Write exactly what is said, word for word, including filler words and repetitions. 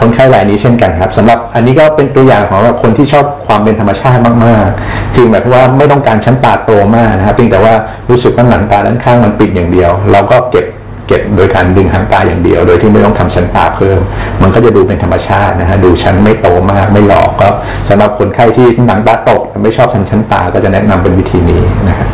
คนไข้รายนี้เช่นกันครับสำหรับอันนี้ก็เป็นตัวอย่างของคนที่ชอบความเป็นธรรมชาติมากๆคือหมายความว่าไม่ต้องการชั้นตาโตมากนะครับเพียงแต่ว่ารู้สึกว่าหนังตาด้านข้างมันปิดอย่างเดียวเราก็เก็บเก็บโดยการดึงหางตาอย่างเดียวโดยที่ไม่ต้องทำชั้นตาเพิ่มมันก็จะดูเป็นธรรมชาตินะฮะดูชั้นไม่โตมากไม่หลอกก็สำหรับคนไข้ที่หนังตาตกไม่ชอบชั้นชั้นตาก็จะแนะนำเป็นวิธีนี้นะครับ